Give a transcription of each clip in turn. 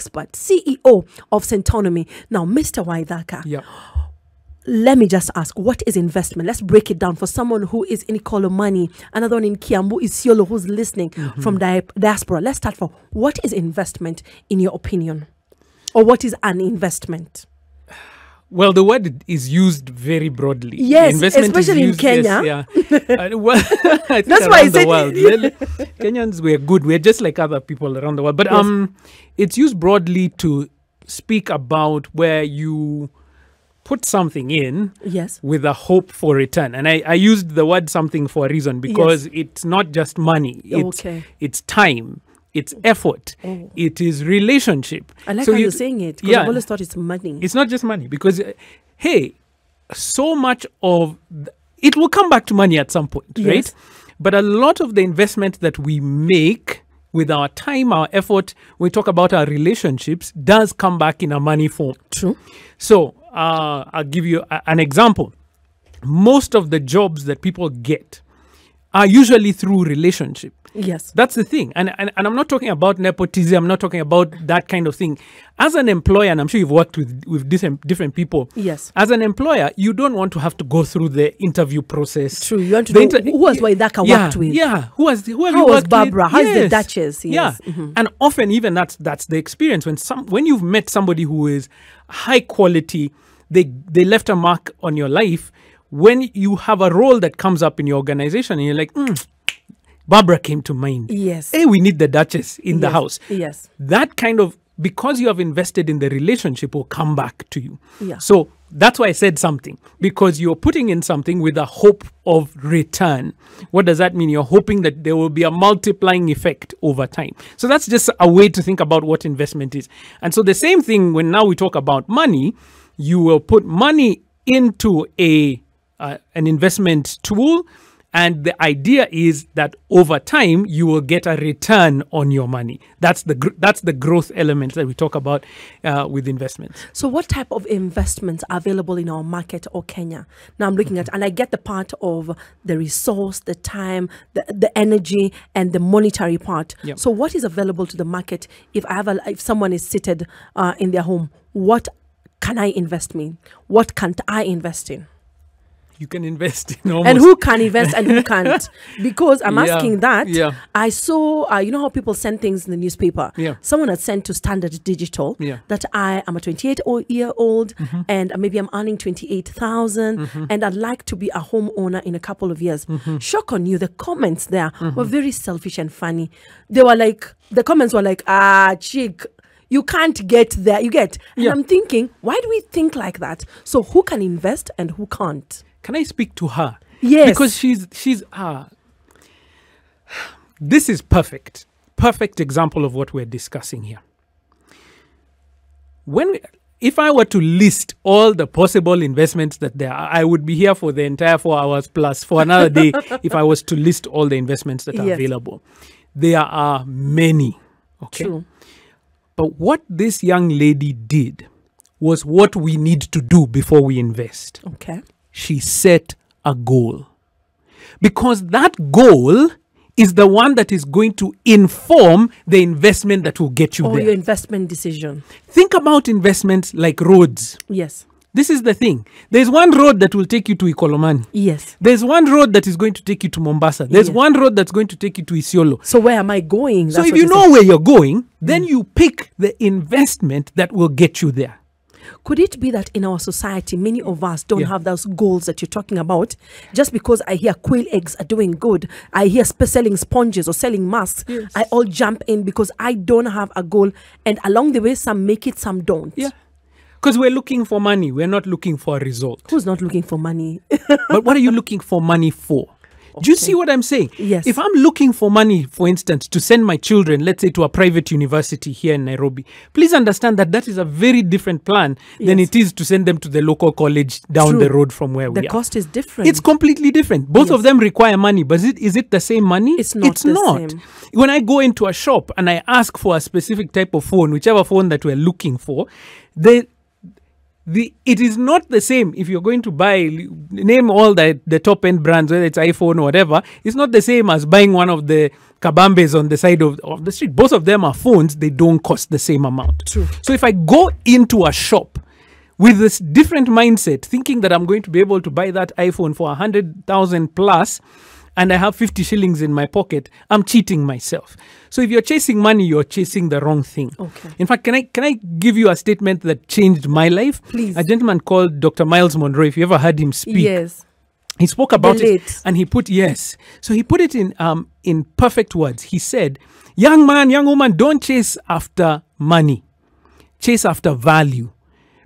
expert, CEO of Centonomy. Now, Mr. Waithaka, yeah, let me just ask, what is investment? Let's break it down for someone who is in Ikolomani, another one in Kiambu, Isiolo, who's listening from diaspora. Let's start from, what is investment in your opinion? Or what is an investment? Well, the word is used very broadly. Yes, investment, especially in Kenya. Yes, yeah. Well, I think that's why I said Kenyans, we're good. We're just like other people around the world. But yes, it's used broadly to speak about where you put something in, yes, with a hope for return. And I used the word something for a reason, because yes, it's not just money. It's, okay, it's time. It's effort. Oh. It is relationship. I like how you're saying it, because yeah, I've always thought it's money. It's not just money, because, hey, so much of... it will come back to money at some point, yes, right? But a lot of the investment that we make with our time, our effort, we talk about our relationships, does come back in a money form. True. So I'll give you an example. Most of the jobs that people get are usually through relationship. Yes. That's the thing. And I'm not talking about nepotism. I'm not talking about that kind of thing. As an employer, and I'm sure you've worked with different people. Yes. As an employer, you don't want to have to go through the interview process. True. You want to know who has Waithaka worked with. Yeah. Who was Barbara? How is the Duchess? Yes. Yeah. Mm-hmm. And often even that's the experience. When you've met somebody who is high quality, they left a mark on your life. When you have a role that comes up in your organization and you're like, Barbara came to mind. Yes. Hey, we need the Duchess in the house. Yes. That kind of, because you have invested in the relationship, will come back to you. Yeah. So that's why I said something, because you're putting in something with a hope of return. What does that mean? You're hoping that there will be a multiplying effect over time. So that's just a way to think about what investment is. And so the same thing when now we talk about money, you will put money into an investment tool, and the idea is that over time you will get a return on your money. That's the growth element that we talk about with investments. So what type of investments are available in our market or Kenya? Now I'm looking at, and I get the part of the resource, the time, the energy, and the monetary part. Yep. So what is available to the market if I have if someone is seated in their home? What can I invest in? What can't I invest in? You can invest in almost. And who can invest and who can't? Because I'm asking that. Yeah. I saw, you know how people send things in the newspaper? Yeah. Someone had sent to Standard Digital that I am a 28-year-old and maybe I'm earning 28,000 and I'd like to be a homeowner in a couple of years. Shock on you, the comments there were very selfish and funny. They were like, the comments were like, ah, chick, you can't get there, you get. And I'm thinking, why do we think like that? So who can invest and who can't? Can I speak to her? Yes. Because she's this is perfect example of what we're discussing here. If I were to list all the possible investments that there are, I would be here for the entire 4 hours plus for another day if I was to list all the investments that are available. There are many. Okay. True. But what this young lady did was what we need to do before we invest. Okay. She set a goal, because that goal is the one that is going to inform the investment that will get you there. Or your investment decision. Think about investments like roads. Yes. This is the thing. There's one road that will take you to Ikolomani. Yes. There's one road that is going to take you to Mombasa. There's one road that's going to take you to Isiolo. So where am I going? That's so if you know where you're going, then you pick the investment that will get you there. Could it be that in our society, many of us don't have those goals that you're talking about? Just because I hear quail eggs are doing good, I hear selling sponges or selling masks, I all jump in because I don't have a goal. And along the way, some make it, some don't. Yeah. Because we're looking for money. We're not looking for a result. Who's not looking for money? But what are you looking for money for? Okay. Do you see what I'm saying? Yes. If I'm looking for money, for instance, to send my children, let's say, to a private university here in Nairobi, please understand that that is a very different plan than it is to send them to the local college down the road from where we are. The cost is different. It's completely different. Both of them require money, but is it the same money? It's not. It's not. When I go into a shop and I ask for a specific type of phone, whichever phone that we're looking for, it is not the same. If you're going to buy, name all the top-end brands, whether it's iPhone or whatever, it's not the same as buying one of the kabambes on the side of the street. Both of them are phones. They don't cost the same amount. True. So if I go into a shop with this different mindset, thinking that I'm going to be able to buy that iPhone for 100,000 plus, and I have 50 shillings in my pocket, I'm cheating myself. So if you're chasing money, you're chasing the wrong thing. Okay. In fact, can I give you a statement that changed my life? Please. A gentleman called Dr. Miles Monroe, if you ever heard him speak. Yes. He spoke about it, and he put, yes. So he put it in perfect words. He said, young man, young woman, don't chase after money. Chase after value.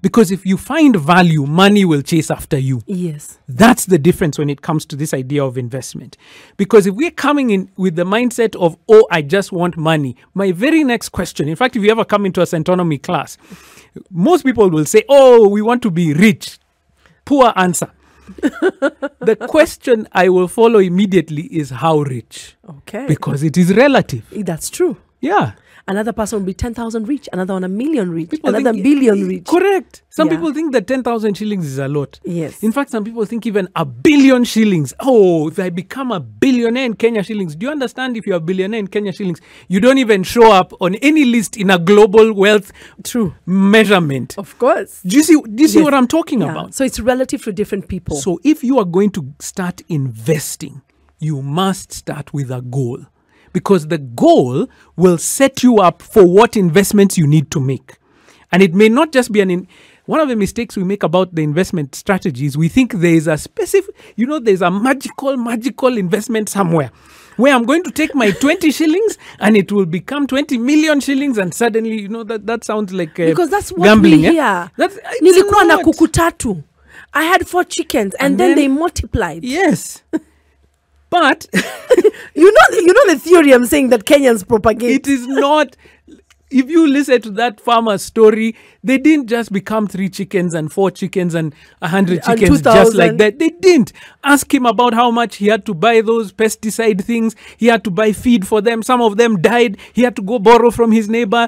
Because if you find value, money will chase after you. Yes. That's the difference when it comes to this idea of investment. Because if we're coming in with the mindset of, oh, I just want money, my very next question, in fact, if you ever come into a Centonomy class, most people will say, oh, we want to be rich. Poor answer. The question I will follow immediately is how rich. Okay. Because it is relative. That's true. Yeah. Another person will be 10,000 rich, another one $1 million rich, another billion rich. Correct. Some people think that 10,000 shillings is a lot. Yes. In fact, some people think even $1 billion shillings. Oh, if I become a billionaire in Kenya shillings. Do you understand? If you're a billionaire in Kenya shillings, you don't even show up on any list in a global wealth measurement. Of course. Do you see what I'm talking about? So it's relative to different people. So if you are going to start investing, you must start with a goal. Because the goal will set you up for what investments you need to make. And it may not just be an... One of the mistakes we make about the investment strategies, we think there is a specific... You know, there's a magical investment somewhere where I'm going to take my 20 shillings and it will become 20 million shillings and suddenly, you know, that sounds like gambling. Because that's what we hear. Yeah? Nilikuwa na kuku tatu. I had 4 chickens and then they multiplied. Yes. But you know the theory I'm saying that Kenyans propagate. It is not. If you listen to that farmer's story, they didn't just become 3 chickens and 4 chickens and 100 chickens just like that. They didn't. Ask him about how much he had to buy those pesticide things. He had to buy feed for them. Some of them died. He had to go borrow from his neighbor.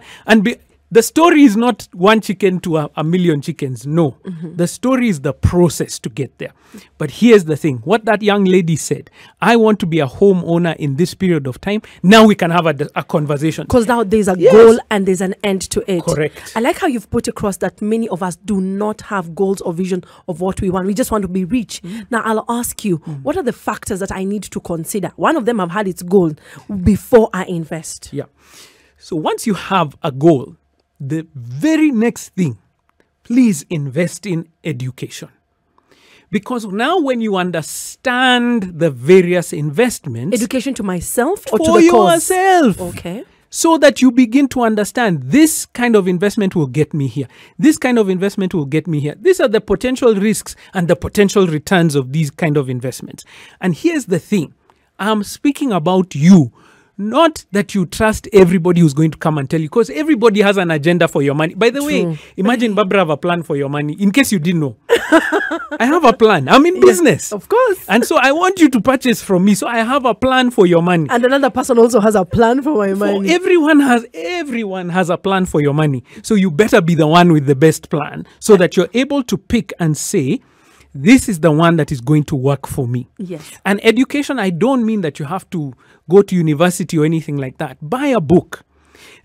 The story is not 1 chicken to a million chickens. No. The story is the process to get there. But here's the thing. What that young lady said, I want to be a homeowner in this period of time. Now we can have a conversation. Because now there's a goal and there's an end to it. Correct. I like how you've put across that many of us do not have goals or vision of what we want. We just want to be rich. Now I'll ask you, what are the factors that I need to consider? One of them I've had its goal before I invest. Yeah. So once you have a goal, the very next thing, please invest in education. Because now when you understand the various investments... Education to myself or to the cause? For yourself. Okay. So that you begin to understand this kind of investment will get me here. This kind of investment will get me here. These are the potential risks and the potential returns of these kind of investments. And here's the thing. I'm speaking about you. Not that you trust everybody who's going to come and tell you, because everybody has an agenda for your money. By the way, imagine Barbara have a plan for your money, in case you didn't know. I have a plan. I'm in business. Of course. And so I want you to purchase from me. So I have a plan for your money. And another person also has a plan for my money. Everyone has a plan for your money. So you better be the one with the best plan so that you're able to pick and say, this is the one that is going to work for me. Yes. And education, I don't mean that you have to go to university or anything like that. Buy a book.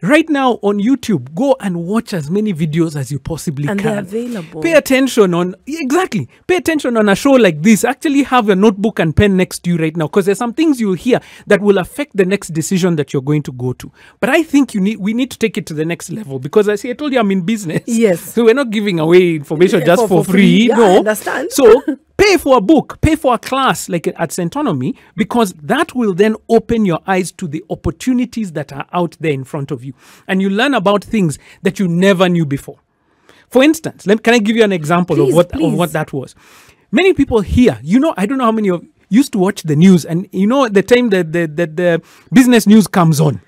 Right now on YouTube, go and watch as many videos as you possibly can. And they're available. Pay attention on... Exactly. Pay attention on a show like this. Actually have a notebook and pen next to you right now, because there's some things you'll hear that will affect the next decision that you're going to go to. But I think we need to take it to the next level, because as I told you, I'm in business. Yes. So we're not giving away information just for free. Yeah, no. I understand. So... Pay for a book, pay for a class like at Centonomy, because that will then open your eyes to the opportunities that are out there in front of you. And you learn about things that you never knew before. For instance, can I give you an example of what that was? Many people here, you know, I don't know how many of you used to watch the news, and you know the time that the business news comes on.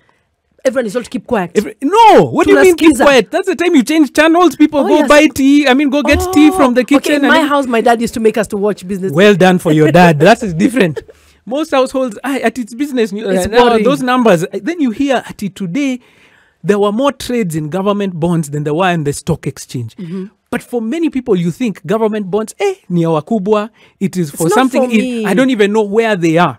Everyone is told to keep quiet. What do you mean keep quiet? That's the time you change channels. People go buy tea. I mean, go get tea from the kitchen. Okay, in my house, my dad used to make us to watch business. Well done for your dad. That is different. Most households, at its business, those numbers. Then you hear at today, there were more trades in government bonds than there were in the stock exchange. But for many people, you think government bonds, ni ya wakubwa. It is for something. I don't even know where they are.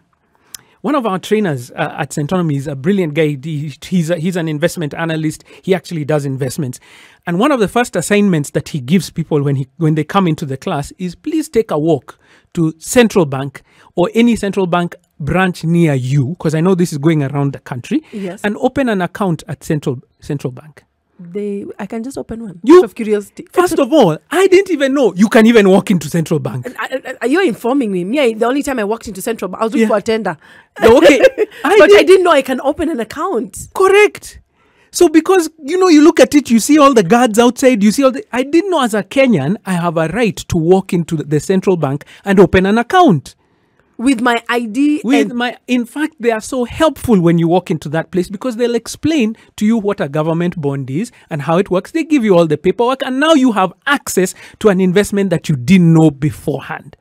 One of our trainers at Centonomy is a brilliant guy. He's an investment analyst. He actually does investments. And one of the first assignments that he gives people when they come into the class is, please take a walk to Central Bank or any Central Bank branch near you, because I know this is going around the country, yes, and open an account at Central Bank. I can just open one. Out of curiosity. First of all, I didn't even know you can even walk into Central Bank. You're informing me. Yeah, the only time I walked into Central Bank, I was looking for a tender. Okay, I didn't know I can open an account. Correct. So because, you know, you look at it, you see all the guards outside, you see all the... I didn't know as a Kenyan, I have a right to walk into the Central Bank and open an account. With my ID. In fact, they are so helpful when you walk into that place, because they'll explain to you what a government bond is and how it works. They give you all the paperwork, and now you have access to an investment that you didn't know beforehand.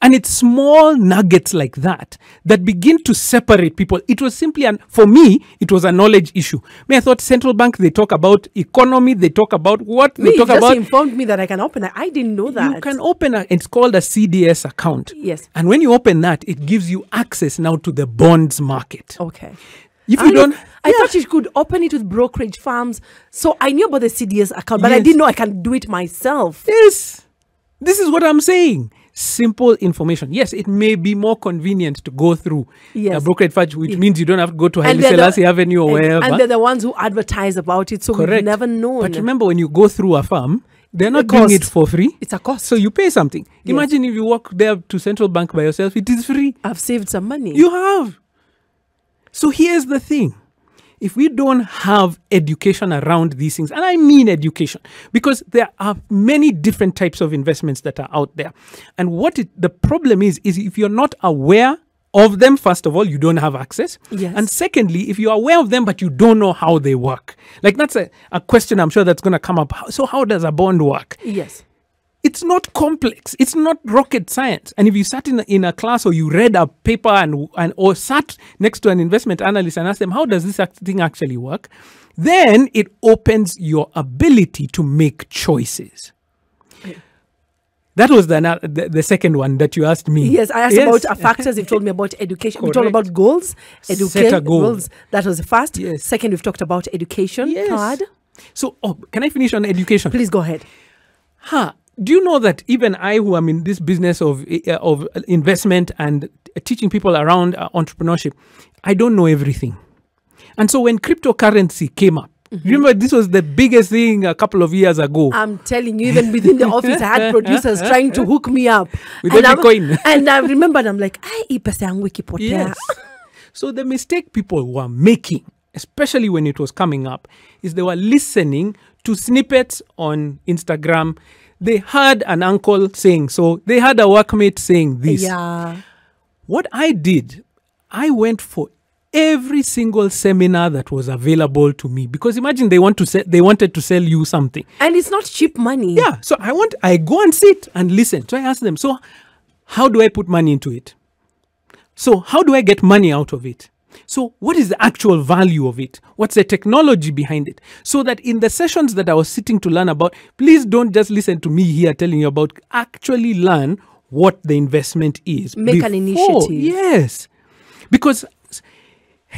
And it's small nuggets like that that begin to separate people. It was simply, for me, it was a knowledge issue. I thought Central Bank, they talk about economy, they talk about what they talk about. You just informed me that I can open it. I didn't know that. You can open it. It's called a CDS account. Yes. And when you open that, it gives you access now to the bonds market. Okay. If you don't, I thought you could open it with brokerage firms. So I knew about the CDS account, but I didn't know I can do it myself. Yes. This is what I'm saying. Simple information. Yes, it may be more convenient to go through a brokerage firm, which means you don't have to go to Haile Selassie Avenue or wherever. And they're the ones who advertise about it, so we've never known. But remember, when you go through a firm, they're not doing it for free. It's a cost. So you pay something. Yes. Imagine if you walk there to Central Bank by yourself, it is free. I've saved some money. You have. So here's the thing. If we don't have education around these things, and I mean education, because there are many different types of investments that are out there. And what the problem is if you're not aware of them, first of all, you don't have access. Yes. And secondly, if you're aware of them, but you don't know how they work. Like, that's a question I'm sure that's going to come up. So how does a bond work? Yes. It's not complex. It's not rocket science. And if you sat in a class, or you read a paper or sat next to an investment analyst and asked them, how does this thing actually work? Then it opens your ability to make choices. Yeah. That was the second one that you asked me. Yes, I asked about factors. You've told me about education. Correct. We talked about goals. Set goals. That was the first. Yes. Second, we've talked about education. Yes. Third. So, can I finish on education? Please go ahead. Do you know that even I, who am in this business of investment and teaching people around entrepreneurship, I don't know everything. And so when cryptocurrency came up, remember, this was the biggest thing a couple of years ago. I'm telling you, even within the office, I had producers trying to hook me up. With every coin. And I remembered, I'm like, I pesa yangu ikipotea. Yes. So the mistake people were making, especially when it was coming up, is they were listening to snippets on Instagram. They had an uncle saying so. They had a workmate saying this. Yeah. What I did, I went for every single seminar that was available to me, because imagine they wanted to sell you something, and it's not cheap money. Yeah. So I go and sit and listen. So I asked them, so how do I put money into it? So how do I get money out of it? So what is the actual value of it? What's the technology behind it? So that in the sessions that I was sitting to learn about, please don't just listen to me here telling you about, actually learn what the investment is. Make an initiative. Yes. Because,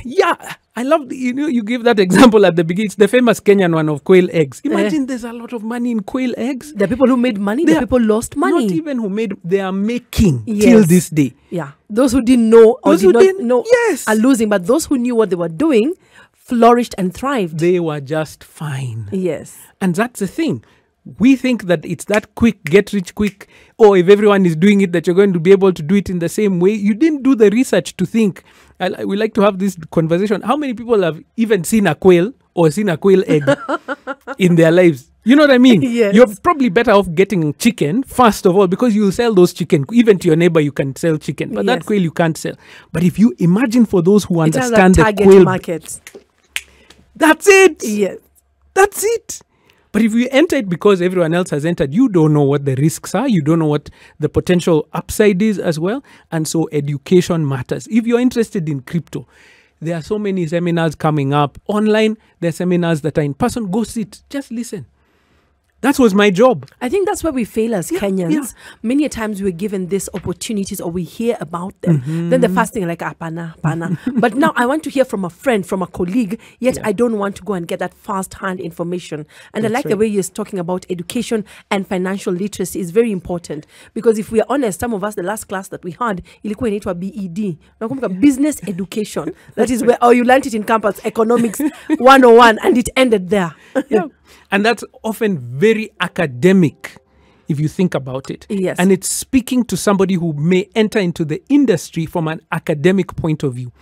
yeah, I love, you give that example at the beginning. It's the famous Kenyan one of quail eggs. Imagine there's a lot of money in quail eggs. The people who made money, the people lost money. Not even who made, they are making till this day. Yeah. Those who didn't know or did not know are losing, but those who knew what they were doing flourished and thrived. They were just fine. Yes. And that's the thing. We think that it's that quick, get rich quick, or if everyone is doing it, that you're going to be able to do it in the same way. You didn't do the research to think. We like to have this conversation. How many people have even seen a quail or seen a quail egg in their lives? You know what I mean? Yes. You're probably better off getting chicken, first of all, because you'll sell those chicken. Even to your neighbor, you can sell chicken. But that quail, you can't sell. But if you imagine, for those who understand the quail market, that's it. Yes. That's it. But if you enter it because everyone else has entered, you don't know what the risks are. You don't know what the potential upside is as well. And so education matters. If you're interested in crypto, there are so many seminars coming up online. There are seminars that are in person. Go sit. Just listen. That was my job. I think that's where we fail as Kenyans. Yeah. Many a times we're given these opportunities or we hear about them. Mm-hmm. Then the first thing like, ah, pana, pana. But now I want to hear from a friend, from a colleague, yet I don't want to go and get that first-hand information. And that's I like the way you're talking about education and financial literacy is very important. Because if we are honest, some of us, the last class that we had, ilikuwa inaitwa BED. Business education. That is where, or you learned it in campus, economics 101, and it ended there. Yeah. And that's often very academic if you think about it. Yes. And it's speaking to somebody who may enter into the industry from an academic point of view.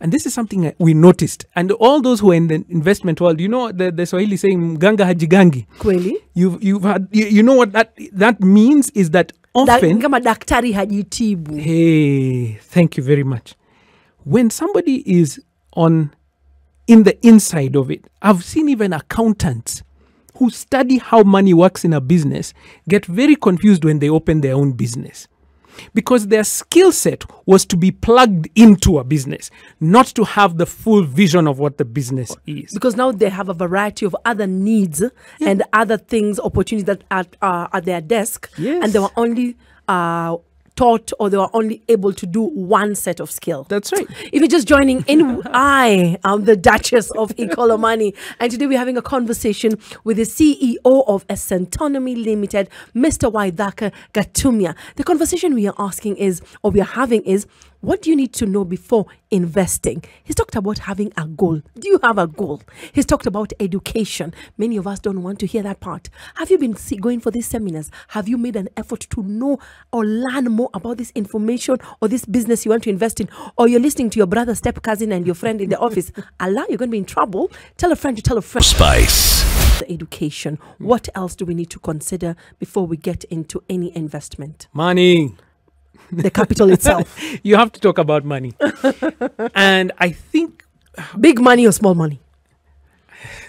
And this is something we noticed. And all those who are in the investment world, you know the Swahili saying, mganga hajigangi. Kweli. You've had, you know what that means is that often... daktari hajitibu. Hey, thank you very much. When somebody is in the inside of it, I've seen even accountants who study how money works in a business get very confused when they open their own business, because their skill set was to be plugged into a business, not to have the full vision of what the business is. Because now they have a variety of other needs and other things, opportunities that are at their desk, and they were only taught, or they were only able to do one set of skill. That's right. If you're just joining in, I am the Duchess of Ikolomani, and today we're having a conversation with the CEO of Centonomy Limited, Mr. Waithaka Gatumia. The conversation we are asking is, or we are having is, what do you need to know before investing? He's talked about having a goal. Do you have a goal? He's talked about education. Many of us don't want to hear that part. Have you been going for these seminars? Have you made an effort to know or learn more about this information or this business you want to invest in? Or you're listening to your brother, step cousin, and your friend in the office. Allah, you're going to be in trouble. Tell a friend to tell a friend. Spice. The education. What else do we need to consider before we get into any investment? Money. The capital itself. You have to talk about money. And I think... big money or small money?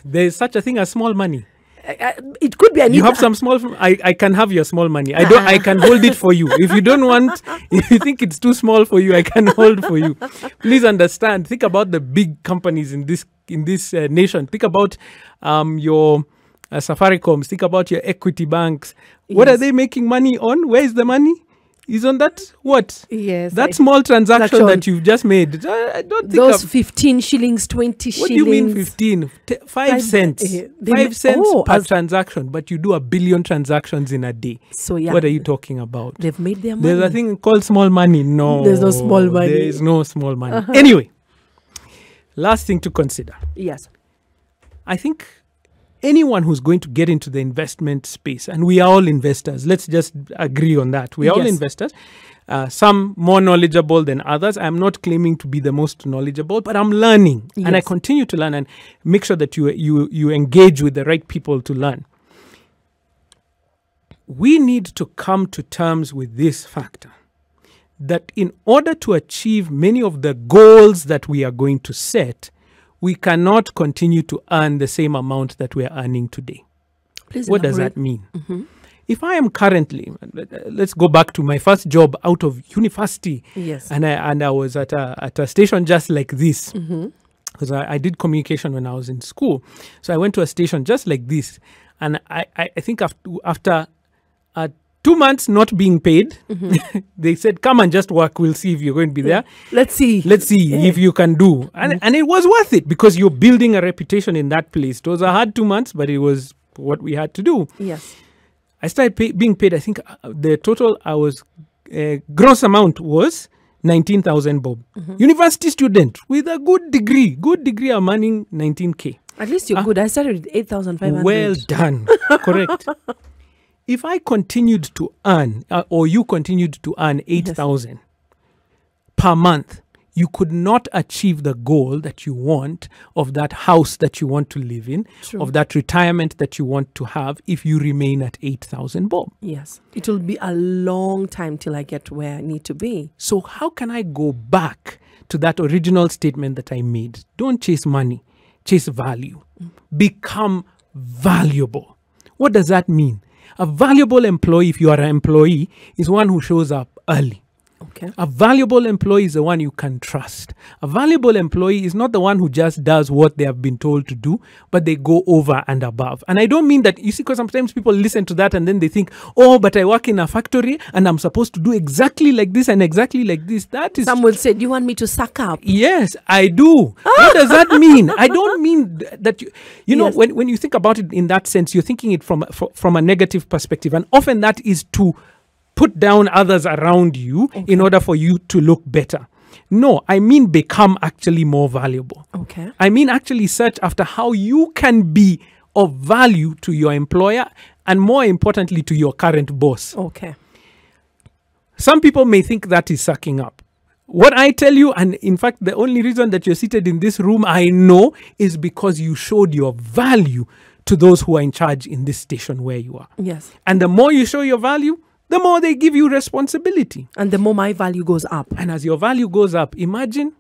There's such a thing as small money. It could be... You have some small... I can have your small money. I can hold it for you. If you don't want... If you think it's too small for you, I can hold for you. Please understand. Think about the big companies in this nation. Think about your... Safaricom. Think about your equity banks. Yes. What are they making money on? Where is the money? Is on that what? Yes. That small transaction that you've just made. I don't think those 15 shillings, 20 shillings. What do you mean 15? 5 cents. 5 cents per transaction. But you do 1 billion transactions in a day. So yeah. What are you talking about? They've made their money. There's a thing called small money. No. There's no small money. There is no small money. Anyway. Last thing to consider. Yes. I think anyone who's going to get into the investment space, and we are all investors, let's just agree on that. We are all investors, some more knowledgeable than others. I'm not claiming to be the most knowledgeable, but I'm learning and I continue to learn, and make sure that you engage with the right people to learn. We need to come to terms with this factor that in order to achieve many of the goals that we are going to set, we cannot continue to earn the same amount that we are earning today. What does that mean? Mm-hmm. If I am currently, let's go back to my first job out of university. Yes. And I was at a station just like this. Because I did communication when I was in school. So I went to a station just like this. And I think after 2 months not being paid, they said, come and just work. We'll see if you're going to be there. Let's see if you can do. And it was worth it, because you're building a reputation in that place. It was a hard 2 months, but it was what we had to do. Yes. I started being paid. I think the total gross amount was 19,000 bob. University student with a good degree, I'm earning 19K. At least you're good. I started with 8,500. Well done. Correct. If I continued to earn, or you continued to earn 8,000 per month, you could not achieve the goal that you want, of that house that you want to live in, of that retirement that you want to have, if you remain at 8,000 bob. Yes. It will be a long time till I get where I need to be. So how can I go back to that original statement that I made? Don't chase money, chase value. Become valuable. What does that mean? A valuable employee, if you are an employee, is one who shows up early, Okay. A valuable employee is the one you can trust. A valuable employee is not the one who just does what they have been told to do, but they go over and above. And I don't mean that, you see, because sometimes people listen to that and then they think, oh, but I work in a factory and I'm supposed to do exactly like this and exactly like this. That is... Some will say, do you want me to suck up? Yes, I do. What does that mean? I don't mean that, you know, yes. when you think about it in that sense, you're thinking it from a negative perspective. And often that is to put down others around you in order for you to look better. No, I mean become actually more valuable. Okay. I mean actually search after how you can be of value to your employer and more importantly to your current boss. Okay. Some people may think that is sucking up. What I tell you, and in fact, the only reason that you're seated in this room, I know, is because you showed your value to those who are in charge in this station where you are. Yes. And the more you show your value, the more they give you responsibility. And the more my value goes up. And as your value goes up, imagine,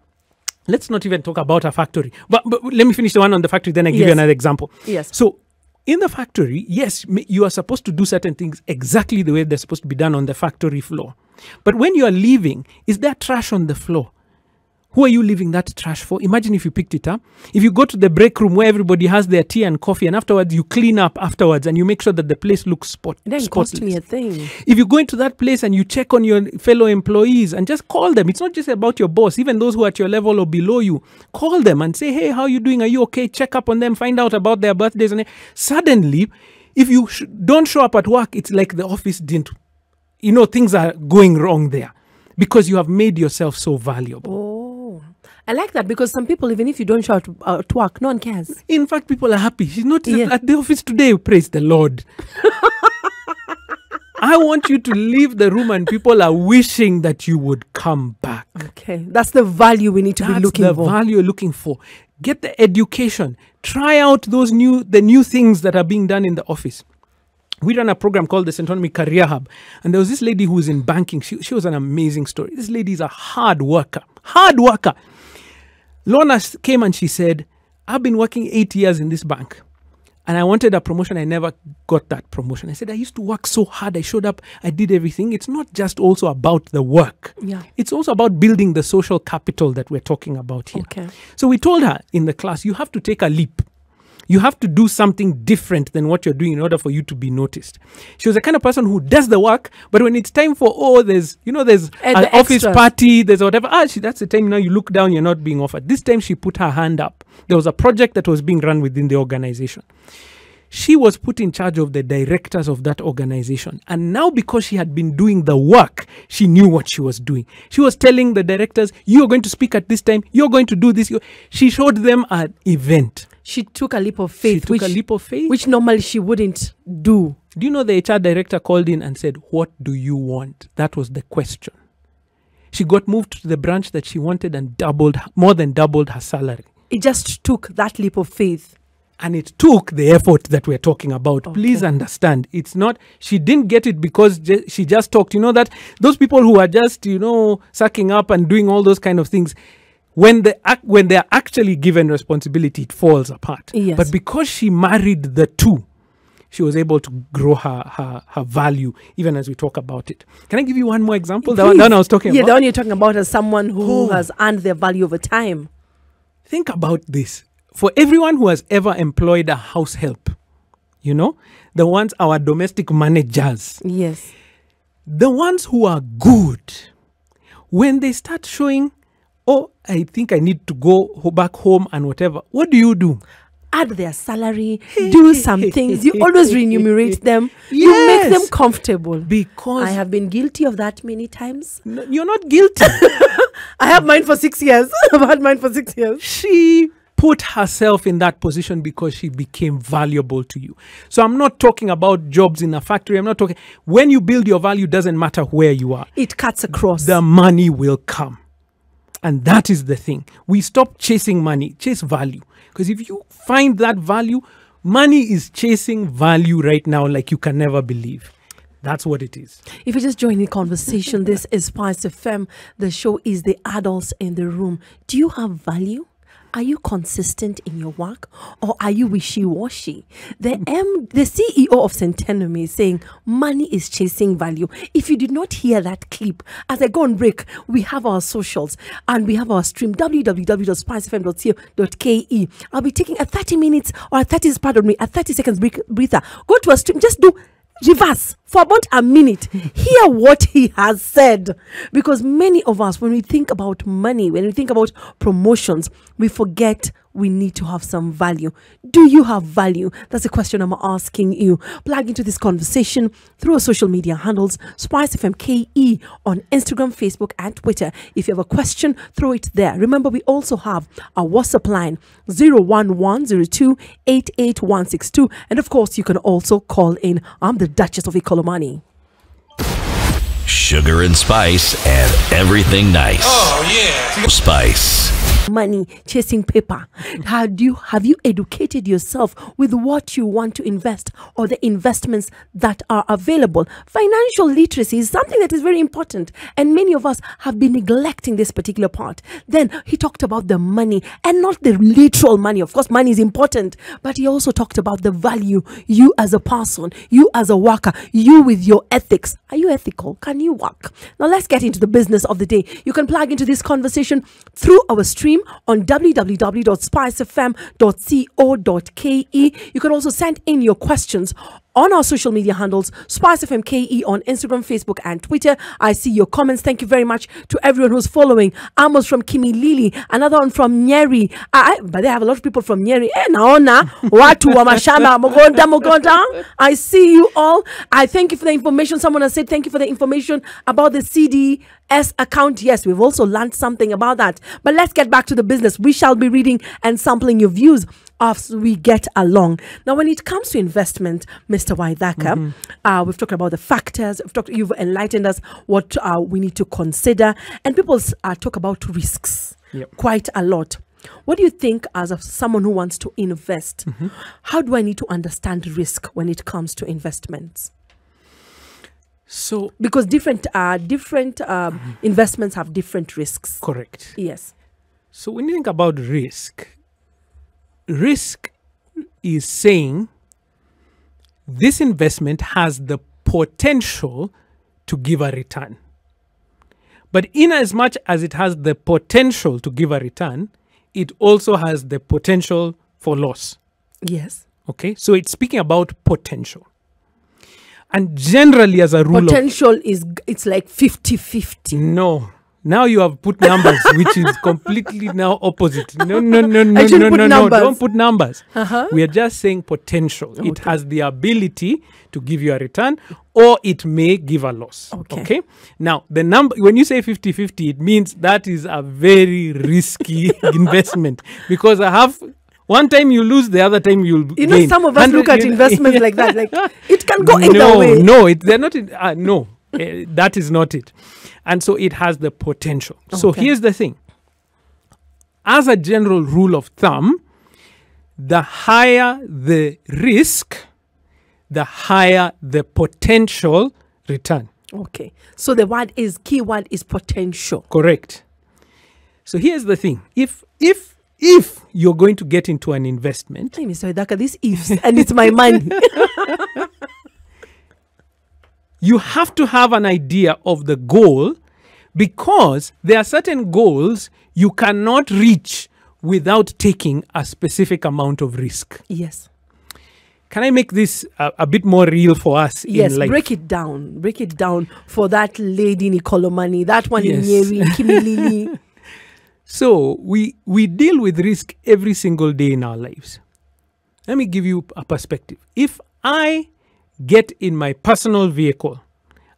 let's not even talk about a factory. But let me finish the one on the factory, then I give you another example. Yes. So in the factory, yes, you are supposed to do certain things exactly the way they're supposed to be done on the factory floor. But when you are leaving, is there trash on the floor? Who are you leaving that trash for? Imagine if you picked it up. If you go to the break room where everybody has their tea and coffee and afterwards you clean up afterwards and you make sure that the place looks spotless. It doesn't cost me a thing. If you go into that place and you check on your fellow employees and just call them. It's not just about your boss. Even those who are at your level or below you. Call them and say, hey, how are you doing? Are you okay? Check up on them. Find out about their birthdays. And suddenly, if you don't show up at work, it's like the office didn't. You know, things are going wrong there because you have made yourself so valuable. Oh. I like that because some people, even if you don't show up to work, no one cares. In fact, people are happy. She's not at the office today. Praise the Lord. I want you to leave the room and people are wishing that you would come back. Okay. That's the value we need to be looking for. That's the value you're looking for. Get the education. Try out those new things that are being done in the office. We ran a program called the Centonomy Career Hub. And there was this lady who was in banking. She was an amazing story. This lady is a hard worker. Hard worker. Lorna came and she said, I've been working 8 years in this bank and I wanted a promotion. I never got that promotion. I said, I used to work so hard. I showed up. I did everything. It's not just also about the work. Yeah. It's also about building the social capital that we're talking about here. Okay. So we told her in the class, you have to take a leap. You have to do something different than what you're doing in order for you to be noticed. She was the kind of person who does the work, but when it's time for, oh, there's, you know, there's an office party, there's whatever. That's the time now you look down, you're not being offered. This time she put her hand up. There was a project that was being run within the organization. She was put in charge of the directors of that organization. And now because she had been doing the work, she knew what she was doing. She was telling the directors, you're going to speak at this time. You're going to do this. She showed them an event. She took a leap of faith. She took a leap of faith. Which normally she wouldn't do. Do you know the HR director called in and said, what do you want? That was the question. She got moved to the branch that she wanted and more than doubled her salary. It just took that leap of faith. And it took the effort that we're talking about. Okay. Please understand. It's not, she didn't get it because she just talked. You know that those people who are just, you know, sucking up and doing all those kind of things, when they're actually given responsibility, it falls apart. Yes. But because she married the two, she was able to grow her value, even as we talk about it. Can I give you one more example? The one I was talking about. Yeah, the one you're talking about is someone who has earned their value over time. Think about this. For everyone who has ever employed a house help, you know, the ones, our domestic managers. Yes. The ones who are good, when they start showing, oh, I think I need to go back home and whatever, what do you do? Add their salary, do some things. You always remunerate them. Yes. You make them comfortable. Because I have been guilty of that many times. No, you're not guilty. I have mine for 6 years. I've had mine for 6 years. She put herself in that position because she became valuable to you. So I'm not talking about jobs in a factory. I'm not talking. When you build your value, doesn't matter where you are. It cuts across. The money will come. And that is the thing. We stop chasing money. Chase value. Because if you find that value, money is chasing value right now like you can never believe. That's what it is. If you just join the conversation, this is Spice FM. The show is the adults in the room. Do you have value? Are you consistent in your work, or are you wishy-washy? The CEO of Centonomy is saying money is chasing value. If you did not hear that clip, as I go on break, we have our socials and we have our stream, www.spicefm.co.ke. I'll be taking a 30 minutes or a 30, pardon me, a 30 seconds breather. Go to a stream, just do reverse for about a minute, hear what he has said, because many of us, when we think about money, when we think about promotions, we forget we need to have some value. Do you have value? That's the question I'm asking you. Plug into this conversation through our social media handles, spicefmke on Instagram, Facebook and Twitter. If you have a question, throw it there. Remember, we also have our WhatsApp line 01102 88162, and of course you can also call in. I'm the Duchess of Ikolomani. Sugar and spice and everything nice. Oh yeah, spice. Money chasing paper. Have you educated yourself with what you want to invest or the investments that are available? Financial literacy is something that is very important, and many of us have been neglecting this particular part. Then he talked about the money, and not the literal money. Of course, money is important, but he also talked about the value, you as a person, you as a worker, you with your ethics. Are you ethical? Can you work? Now let's get into the business of the day. You can plug into this conversation through our stream on www.spicefm.co.ke. You can also send in your questions on our social media handles, SpiceFMKE on Instagram, Facebook and Twitter. I see your comments. Thank you very much to everyone who's following. Amos from Kimilili, another one from Nyeri. But they have a lot of people from Nyeri. Naona, watu wa mashamba, Mogonda. I see you all. I thank you for the information. Someone has said thank you for the information about the CDS account. Yes, we've also learned something about that. But let's get back to the business. We shall be reading and sampling your views as we get along. Now, when it comes to investment, Mr. Waithaka, we've talked about the factors. You've enlightened us what we need to consider, and people talk about risks quite a lot. What do you think, as of someone who wants to invest, how do I need to understand risk when it comes to investments? So, because different investments have different risks. Correct. Yes. So when you think about risk, risk is saying this investment has the potential to give a return. But in as much as it has the potential to give a return, it also has the potential for loss. Yes. Okay. So it's speaking about potential. And generally, as a rule, potential is, it's like 50-50. No. Now you have put numbers, which is completely now opposite. No, don't put numbers. We are just saying potential. Okay. It has the ability to give you a return, or it may give a loss. Okay. Okay? Now, the number, when you say 50-50, it means that is a very risky investment, because I have... One time you lose, the other time you'll gain. You know, some of us look at investments like that. Like, it can go either way. That is not it. And so it has the potential. Okay. So here's the thing. As a general rule of thumb, the higher the risk, the higher the potential return. Okay. So the word is, keyword is potential. Correct. So here's the thing. If you're going to get into an investment... Hey, Mr. Waithaka, this ifs, and it's my money. You have to have an idea of the goal, because there are certain goals you cannot reach without taking a specific amount of risk. Yes. Can I make this a bit more real for us? Yes, in life? Break it down. Break it down for that lady in Ikolomani, that one in Nyeri, Kimilili. So we deal with risk every single day in our lives. Let me give you a perspective. If I get in my personal vehicle,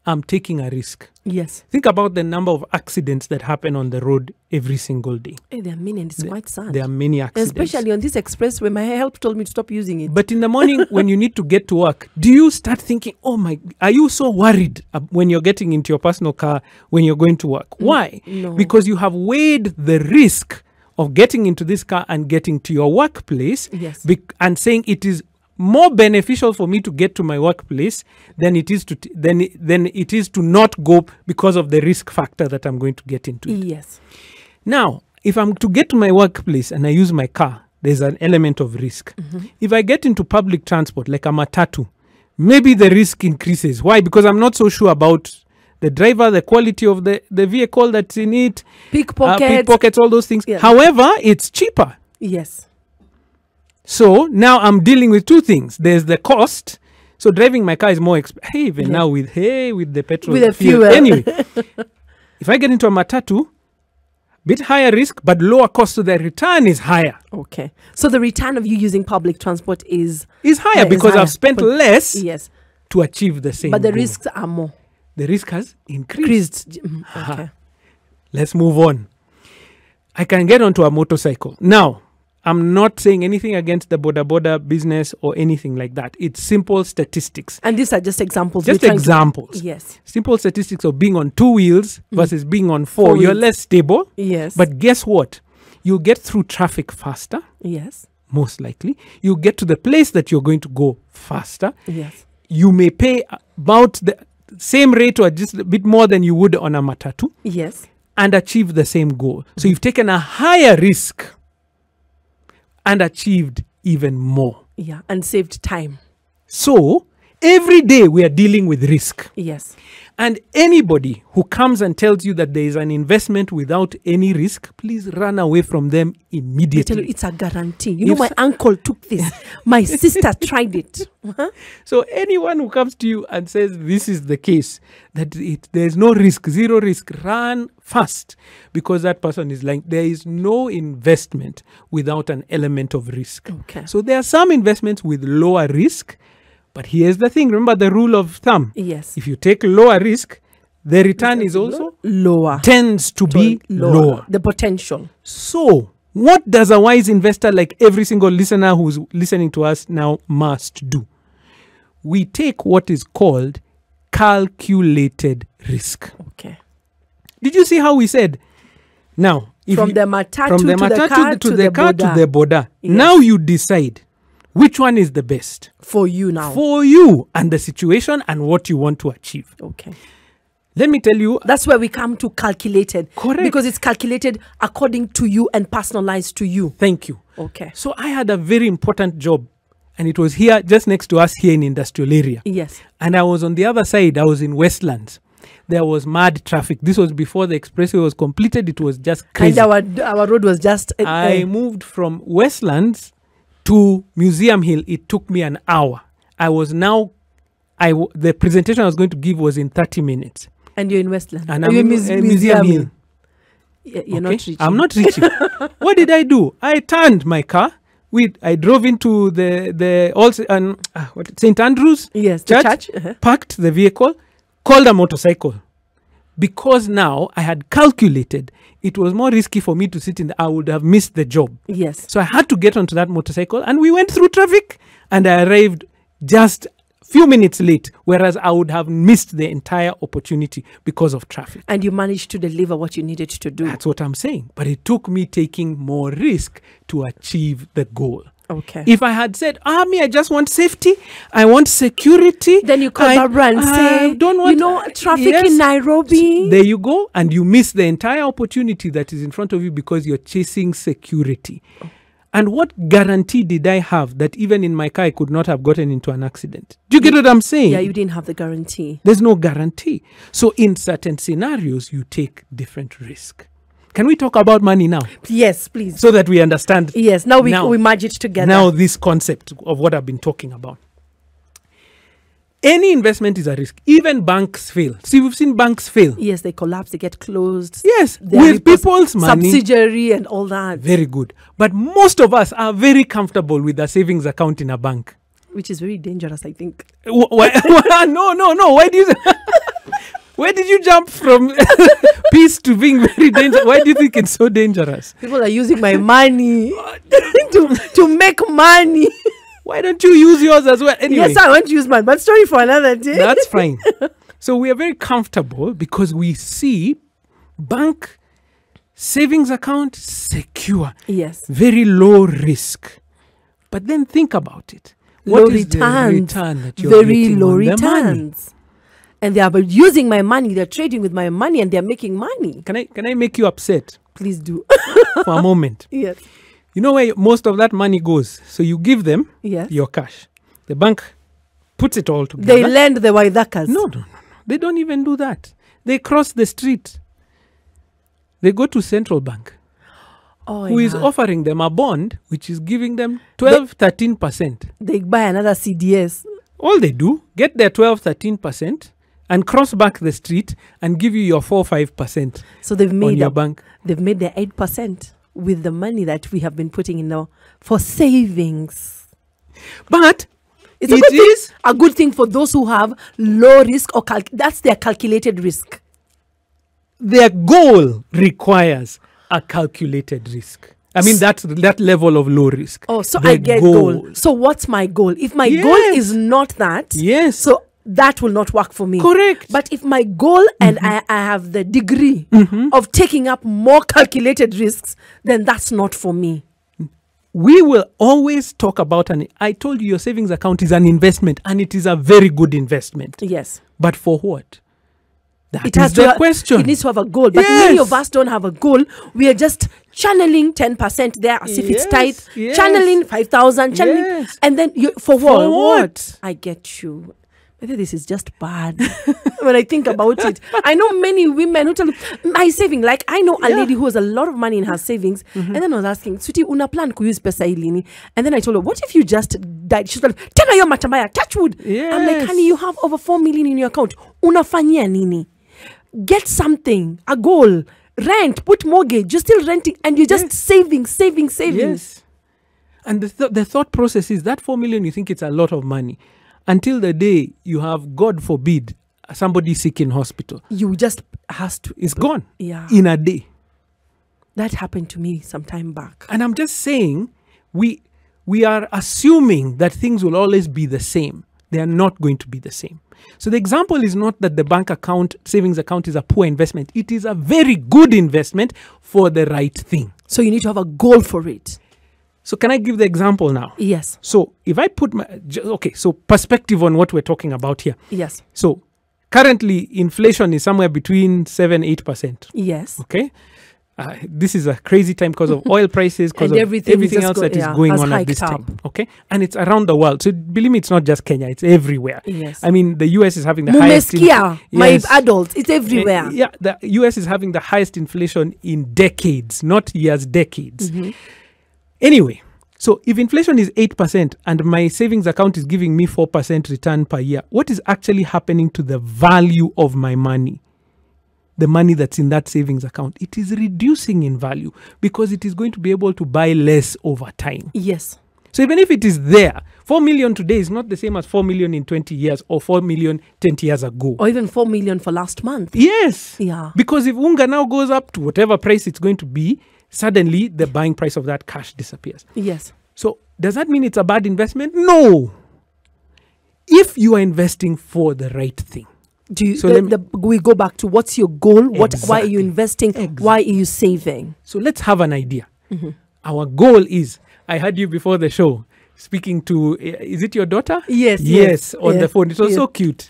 I'm taking a risk. Yes. Think about the number of accidents that happen on the road every single day. Hey, there are many, and it's quite sad. There are many accidents. Especially on this expressway, my health told me to stop using it. But in the morning when you need to get to work, do you start thinking, oh my, are you so worried when you're getting into your personal car when you're going to work? Why? No. Because you have weighed the risk of getting into this car and getting to your workplace, and saying it is more beneficial for me to get to my workplace than it is to not go because of the risk factor that I'm going to get into it. Yes. Now, if I'm to get to my workplace and I use my car, there's an element of risk. Mm-hmm. If I get into public transport, like a matatu, maybe the risk increases. Why? Because I'm not so sure about the driver, the quality of the vehicle that's in it. Pickpockets, all those things. Yes. However, it's cheaper. Yes. So now I'm dealing with two things. There's the cost. So driving my car is more expensive. Even now with the petrol. With the fuel. Anyway, if I get into a matatu, bit higher risk, but lower cost, so the return is higher. Okay. So the return of you using public transport is higher because I've spent less to achieve the same. But the risks are more. The risk has increased. Okay. Let's move on. I can get onto a motorcycle. Now, I'm not saying anything against the boda-boda business or anything like that. It's simple statistics. And these are just examples. Just examples. Yes. Simple statistics of being on two wheels versus being on four. You're less stable. Yes. But guess what? You get through traffic faster. Yes. Most likely. You get to the place that you're going to go faster. Yes. You may pay about the same rate or just a bit more than you would on a matatu. Yes. And achieve the same goal. So you've taken a higher risk and achieved even more. Yeah, and saved time. So every day we are dealing with risk. Yes. And anybody who comes and tells you that there is an investment without any risk, please run away from them immediately. I tell you, it's a guarantee. You know, my uncle took this. My sister tried it. So anyone who comes to you and says this is the case, that there's no risk, zero risk, run fast, because that person is like, there is no investment without an element of risk. Okay. So there are some investments with lower risk. But here's the thing. Remember the rule of thumb. Yes. If you take lower risk, the return is also lower. Tends to be lower. The potential. So what does a wise investor like every single listener who's listening to us now must do? We take what is called calculated risk. Okay. Did you see how we said? Now, if from the matatu to the car to the boda. Yes. Now you decide. Which one is the best? For you now. For you and the situation and what you want to achieve. Okay. Let me tell you. That's where we come to calculated. Correct. Because it's calculated according to you and personalized to you. Thank you. Okay. So I had a very important job and it was here, just next to us here in industrial area. Yes. And I was on the other side. I was in Westlands. There was mad traffic. This was before the expressway was completed. It was just crazy. And our road was just... I moved from Westlands to Museum Hill. It took me an hour. I was now, the presentation I was going to give was in 30 minutes. And you're in Westland. And I'm in Museum Hill. You're not reaching. I'm not reaching. What did I do? I turned my car. I drove into St. Andrew's Church. Parked the vehicle, called a motorcycle. Because now I had calculated it was more risky for me to sit in. I would have missed the job. Yes. So I had to get onto that motorcycle and we went through traffic and I arrived just a few minutes late, whereas I would have missed the entire opportunity because of traffic. And you managed to deliver what you needed to do. That's what I'm saying. But it took me taking more risk to achieve the goal. Okay. If I had said, I just want safety, I want security. Then you come up and say, don't want, you know, traffic in Nairobi. There you go. And you miss the entire opportunity that is in front of you because you're chasing security. Oh. And what guarantee did I have that even in my car, I could not have gotten into an accident? Do you get what I'm saying? Yeah, you didn't have the guarantee. There's no guarantee. So in certain scenarios, you take different risk. Can we talk about money now? Yes, please. So that we understand. Yes, now we merge it together. Now this concept of what I've been talking about. Any investment is a risk. Even banks fail. See, we've seen banks fail. Yes, they collapse, they get closed. Yes, with people's money. Subsidiary and all that. Very good. But most of us are very comfortable with a savings account in a bank. Which is very dangerous, I think. No. Why do you... Where did you jump from peace to being very dangerous? Why do you think it's so dangerous? People are using my money to make money. Why don't you use yours as well? Anyway, yes, I want to use mine, but story for another day. That's fine. So we are very comfortable because we see bank, savings account, secure. Yes. Very low risk. But then think about it. What is the return that you're getting on the money? and they are using my money, they're trading with my money, and they're making money. Can I make you upset? Please do. For a moment. Yes. You know where most of that money goes. So you give them your cash. The bank puts it all together. They lend the Waithakas. No. They don't even do that. They cross the street. They go to Central Bank, who is offering them a bond, which is giving them 12, 13%. They buy another CDS. All they do, get their 12, 13%, and cross back the street and give you your 4, 5%. So they've made your bank. They've made their 8% with the money that we have been putting in now for savings. But it is a good thing for those who have low risk, or that's their calculated risk. Their goal requires a calculated risk. I mean, that's that level of low risk. Oh, so I get goal. So what's my goal? If my goal is not that, so that will not work for me. Correct. But if my goal and I have the degree of taking up more calculated risks, then that's not for me. We will always talk about, and I told you, your savings account is an investment, and it is a very good investment. Yes. But for what? That is the question. It needs to have a goal. But many of us don't have a goal. We are just channeling 10% there as if it's tight. Yes. Channeling 5,000. Channeling. Yes. And then for what? For what? I get you. Maybe this is just bad when I think about it. I know many women who tell me, my saving. Like, I know a lady who has a lot of money in her savings. And then I was asking, Sweetie, una plan kuyus pesa ilini? And then I told her, what if you just died? She told me, tena yo matambaya, touch wood. I'm like, honey, you have over 4 million in your account. Unafanyia nini? Get something, a goal, rent, put mortgage, you're still renting, and you're just saving. Yes. And the thought process is that 4 million, you think it's a lot of money. Until the day you have, God forbid, somebody sick in hospital. You just has to. It's gone. Yeah. In a day. That happened to me some time back. And I'm just saying, we are assuming that things will always be the same. They are not going to be the same. So the example is not that the bank account, savings account is a poor investment. It is a very good investment for the right thing. So you need to have a goal for it. So can I give the example now? Yes. So if I put my, okay, so perspective on what we're talking about here. Yes. So currently inflation is somewhere between 7-8%. Yes. Okay. This is a crazy time because of oil prices, because of everything else that is going on at this time. Okay. And it's around the world. So believe me, it's not just Kenya. It's everywhere. Yes. I mean, the US is having the highest. My adults. It's everywhere. Yeah. The US is having the highest inflation in decades, not years, decades. Anyway, so if inflation is 8% and my savings account is giving me 4% return per year, what is actually happening to the value of my money? The money that's in that savings account, it is reducing in value because it is going to be able to buy less over time. Yes. So even if it is there, 4 million today is not the same as 4 million in 20 years or 4 million 20 years ago. Or even 4 million for last month. Yes. Yeah. Because if unga now goes up to whatever price it's going to be, suddenly the buying price of that cash disappears. Yes. So does that mean it's a bad investment? No. If you are investing for the right thing. Do you, so we go back to what's your goal? What? Exactly. Why are you investing? Exactly. Why are you saving? So let's have an idea. Our goal is, I had you before the show speaking to, is it your daughter? Yes. Yes, on the phone. It was so cute.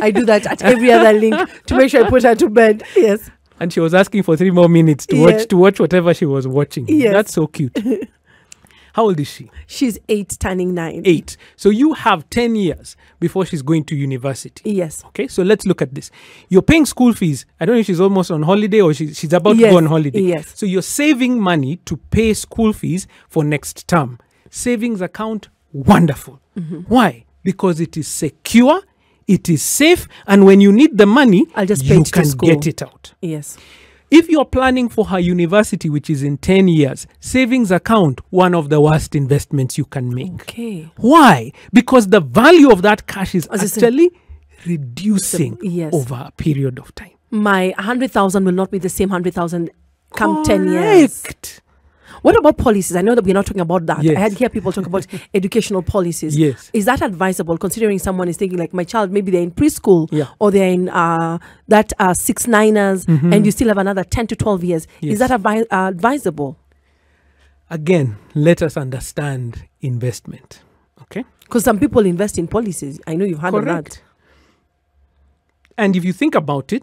I do that at every other link to make sure I put her to bed. Yes. And she was asking for 3 more minutes to watch whatever she was watching. Yes. That's so cute. How old is she? She's 8, turning 9. 8. So you have 10 years before she's going to university. Yes. Okay, so let's look at this. You're paying school fees. I don't know if she's almost on holiday or she's about to go on holiday. Yes. So you're saving money to pay school fees for next term. Savings account, wonderful. Why? Because it is secure. It is safe, and when you need the money, you can get it out. Yes. If you're planning for her university, which is in 10 years, savings account, one of the worst investments you can make. Okay. Why? Because the value of that cash is actually reducing over a period of time. My 100,000 will not be the same 100,000 come 10 years. Correct. What about policies? I know that we're not talking about that. Yes. I hear people talk about educational policies. Yes. Is that advisable, considering someone is thinking like, my child, maybe they're in preschool or they're in that 6-9ers and you still have another 10 to 12 years. Yes. Is that advisable? Again, let us understand investment. Okay. Because some people invest in policies. I know you've heard of that. And if you think about it,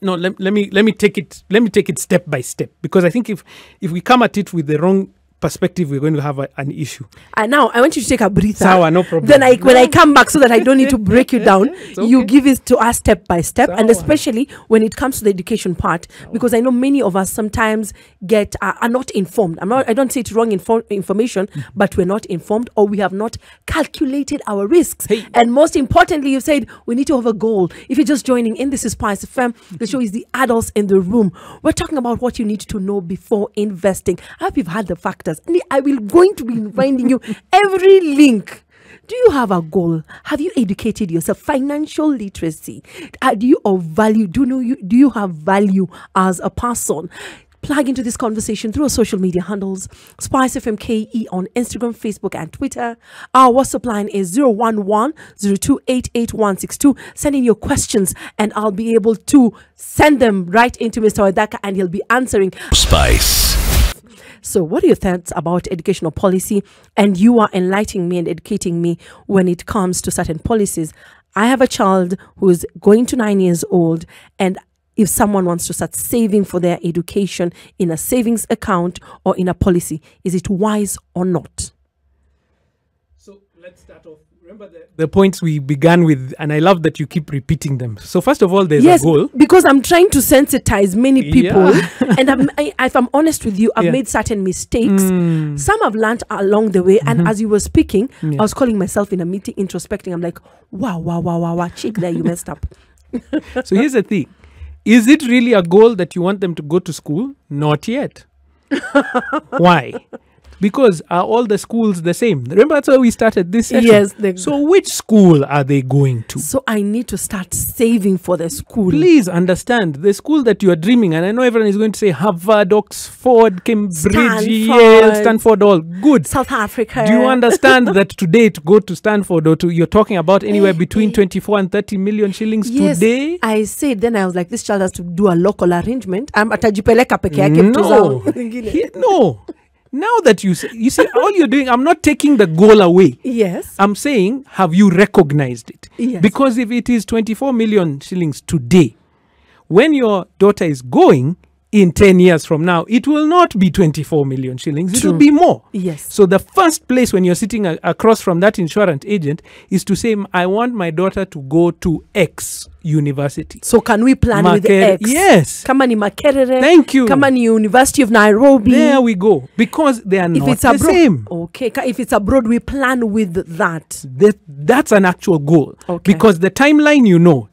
no, let me take it step by step, because I think if we come at it with the wrong perspective, we're going to have an issue. And now I want you to take a breather. Sawa, no problem. Then when I come back, so that I don't need to break you down, okay. You give it to us step by step. Sawa. And especially when it comes to the education part, Sawa. Because I know many of us sometimes get are not informed. I don't say it's wrong information, but we're not informed, or we have not calculated our risks. Hey. And most importantly, you said we need to have a goal. If you're just joining in, this is Spice FM. The show is the adults in the room. We're talking about what you need to know before investing. I hope you've had the factors. And I will going to be finding you every link. Do you have a goal? Have you educated yourself? Financial literacy. Do you of value? Do you have value as a person? Plug into this conversation through our social media handles, Spice FMKE on Instagram, Facebook, and Twitter. Our WhatsApp line is 011-0288162. Send in your questions, and I'll be able to send them right into Mr. Waithaka, and he'll be answering. Spice. So what are your thoughts about educational policy? And you are enlightening me and educating me when it comes to certain policies. I have a child who is going to 9 years old, and if someone wants to start saving for their education in a savings account or in a policy, is it wise or not? So let's start off. Remember the points we began with, and I love that you keep repeating them. So first of all, there's a goal. Because I'm trying to sensitize many people. Yeah. And if I'm honest with you, I've made certain mistakes. Mm. Some I've learned along the way. And as you were speaking, I was calling myself in a meeting, introspecting. I'm like, wow, chick, there you messed up. So here's the thing. Is it really a goal that you want them to go to school? Not yet. Why? Because are all the schools the same? Remember, that's why we started this session. Yes. So which school are they going to? So I need to start saving for the school. Please understand, the school that you are dreaming, and I know everyone is going to say Harvard, Oxford, Cambridge, Yale, Stanford, all good. South Africa. Do you understand that today to go to Stanford or you're talking about anywhere between 24 and 30 million shillings today? I said, then I was like, this child has to do a local arrangement. I'm atajipeleka peke yake. No. Now that you see, all you're doing, I'm not taking the goal away. Yes. I'm saying, have you recognized it? Yes. Because if it is 24 million shillings today, when your daughter is going in 10 years from now, it will not be 24 million shillings. It will be more. Yes. So the first place when you're sitting across from that insurance agent is to say, I want my daughter to go to X university. So can we plan with X? Yes. Kama ni Makerere. Thank you. Kama ni University of Nairobi. There we go. Because they are not the same. Okay. If it's abroad, we plan with that. That's an actual goal. Okay. Because the timeline,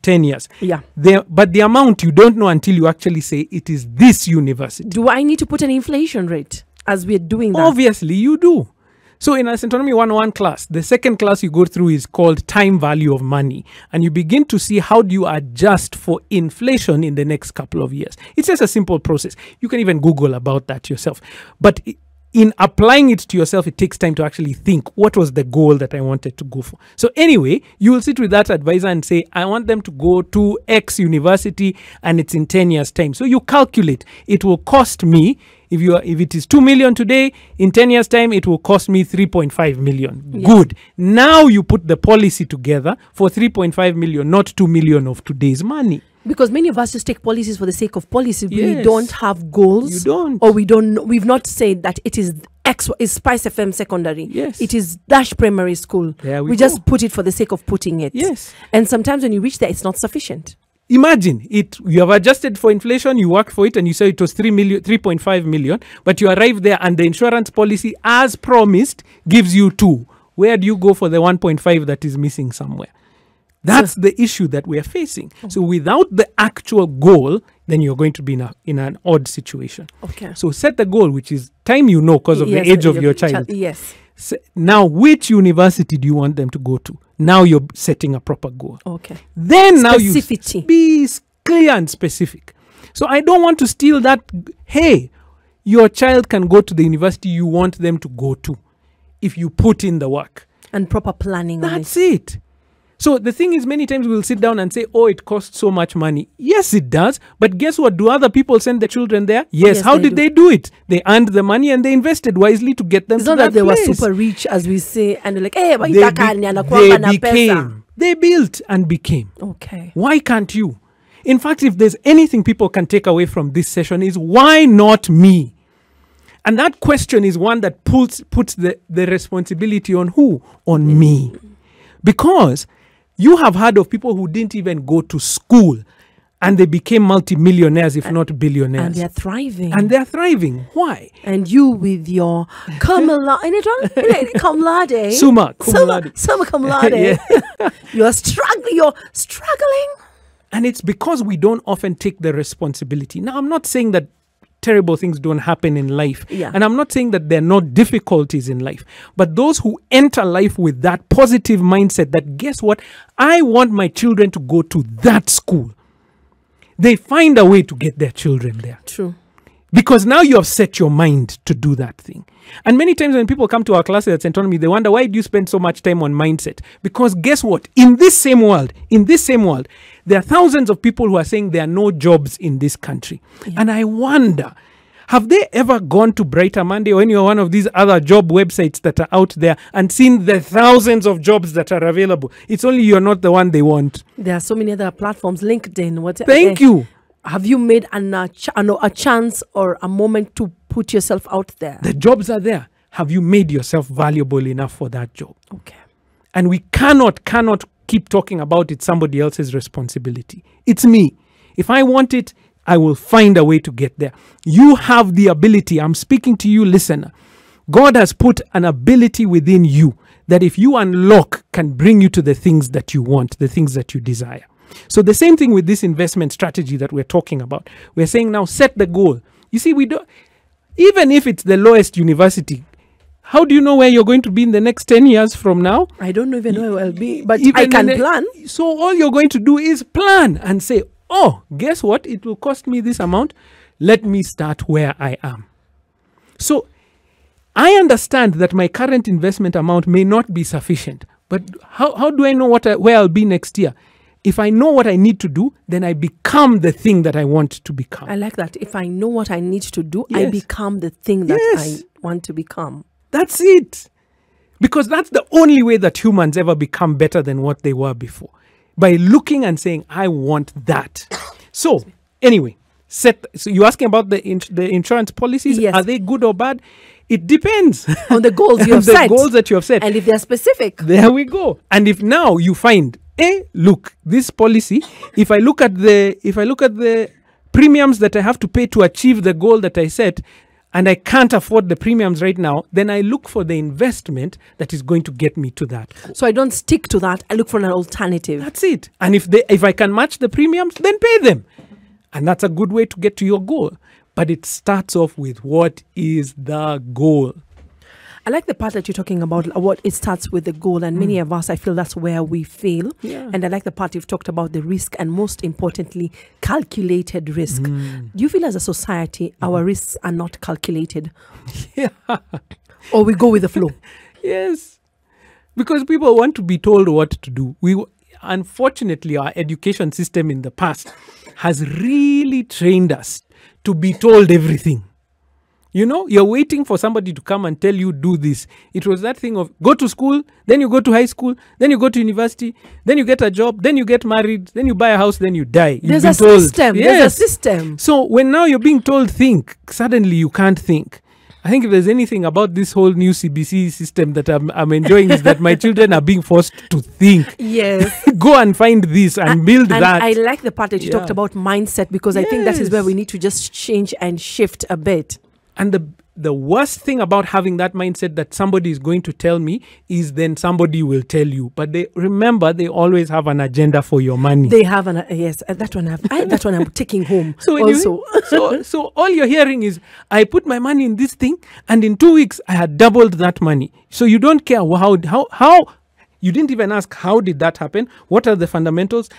10 years. Yeah. But the amount you don't know until you actually say it is this university. Do I need to put an inflation rate as we're doing that? Obviously, you do. So in a Centonomy 101 class, the second class you go through is called time value of money. And you begin to see how do you adjust for inflation in the next couple of years. It's just a simple process. You can even Google about that yourself. But in applying it to yourself, it takes time to actually think, what was the goal that I wanted to go for? So anyway, you will sit with that advisor and say, I want them to go to X university and it's in 10 years time. So you calculate, it will cost me, if it is 2 million today, in 10 years time, it will cost me 3.5 million. Yes. Good. Now you put the policy together for 3.5 million, not 2 million of today's money. Because many of us just take policies for the sake of policy. Yes. We don't have goals. You don't. Or we've not said that it is X is Spice FM secondary. Yes. It is Dash primary school. There we go. Just put it for the sake of putting it. Yes. And sometimes when you reach there, it's not sufficient. Imagine it. You have adjusted for inflation. You worked for it, and you say it was 3.5 million. But you arrive there, and the insurance policy, as promised, gives you 2. Where do you go for the 1.5 that is missing somewhere? That's the issue that we are facing. Okay. So without the actual goal, then you're going to be in an odd situation. Okay. So set the goal, which is time because of the age of your child. Yes. So now, which university do you want them to go to? Now you're setting a proper goal. Okay. Then now you be clear and specific. So I don't want to steal that. Hey, your child can go to the university you want them to go to if you put in the work. And proper planning. That's it. So the thing is, many times we'll sit down and say, oh, it costs so much money. Yes, it does. But guess what? Do other people send their children there? Yes. How did they do it? They earned the money and they invested wisely to get them to that place. It's not that they were super rich, as we say, and they're like, hey, they became They built and became. Okay. Why can't you? In fact, if there's anything people can take away from this session is, why not me? And that question is one that puts the responsibility on who? On me. Because you have heard of people who didn't even go to school and they became multimillionaires, if not billionaires. And they're thriving. And they're thriving. Why? And you with your summa cum laude. You're struggling. And it's because we don't often take the responsibility. Now, I'm not saying that terrible things don't happen in life. Yeah. And I'm not saying that there are not difficulties in life. But those who enter life with that positive mindset that, guess what? I want my children to go to that school. They find a way to get their children there. True. Because now you have set your mind to do that thing. And many times when people come to our classes at Centonomy, they wonder, why do you spend so much time on mindset? Because guess what? In this same world, there are thousands of people who are saying there are no jobs in this country. Yeah. And I wonder, have they ever gone to Brighter Monday or any one of these other job websites that are out there and seen the thousands of jobs that are available? It's only you're not the one they want. There are so many other platforms, LinkedIn, whatever. Thank you. Have you made a chance or a moment to put yourself out there? The jobs are there. Have you made yourself valuable enough for that job? Okay. And we cannot keep talking about it, somebody else's responsibility. It's me. If I want it, I will find a way to get there. You have the ability. I'm speaking to you, listener. God has put an ability within you that if you unlock can bring you to the things that you want, the things that you desire. So the same thing with this investment strategy that we're talking about. We're saying now set the goal. You see, we don't, even if it's the lowest university, how do you know where you're going to be in the next 10 years from now? I don't even know where I'll be, but I can plan. So all you're going to do is plan and say, oh, guess what? It will cost me this amount. Let me start where I am. So I understand that my current investment amount may not be sufficient, but how do I know where I'll be next year? If I know what I need to do, then I become the thing that I want to become. I like that. If I know what I need to do, yes. I become the thing that yes. I want to become. That's it. Because that's the only way that humans ever become better than what they were before. By looking and saying, I want that. So, anyway, so you're asking about the insurance policies. Yes. Are they good or bad? It depends. On the goals you have set. The goals that you have set. And if they're specific. There we go. And if now you find... Hey, look, this policy, if I look at the premiums that I have to pay to achieve the goal that I set, and I can't afford the premiums right now, then I look for the investment that is going to get me to that. So I don't stick to that. I look for an alternative. That's it. And if I can match the premiums, then pay them. And that's a good way to get to your goal. But it starts off with, what is the goal? I like the part that you're talking about, what it starts with the goal, and many of us, I feel that's where we fail. Yeah. And I like the part you've talked about, the risk, and most importantly, calculated risk. Do you feel as a society, our risks are not calculated? Yeah. Or we go with the flow? Yes. Because people want to be told what to do. Unfortunately, our education system in the past has really trained us to be told everything. You know, you're waiting for somebody to come and tell you, do this. It was that thing of go to school, then you go to high school, then you go to university, then you get a job, then you get married, then you buy a house, then you die. There's a system. Yes. There's a system. So when now you're being told think, suddenly you can't think. I think if there's anything about this whole new CBC system that I'm enjoying is that my children are being forced to think. Yes. Go and find this and build that. I like the part that you talked about mindset, because I think that is where we need to just change and shift a bit. And the worst thing about having that mindset that somebody is going to tell me is then somebody will tell you. But remember, they always have an agenda for your money. They have an that one I'm taking home. So also, so all you're hearing is, I put my money in this thing, and in 2 weeks I had doubled that money. So you don't care how you didn't even ask, how did that happen? What are the fundamentals?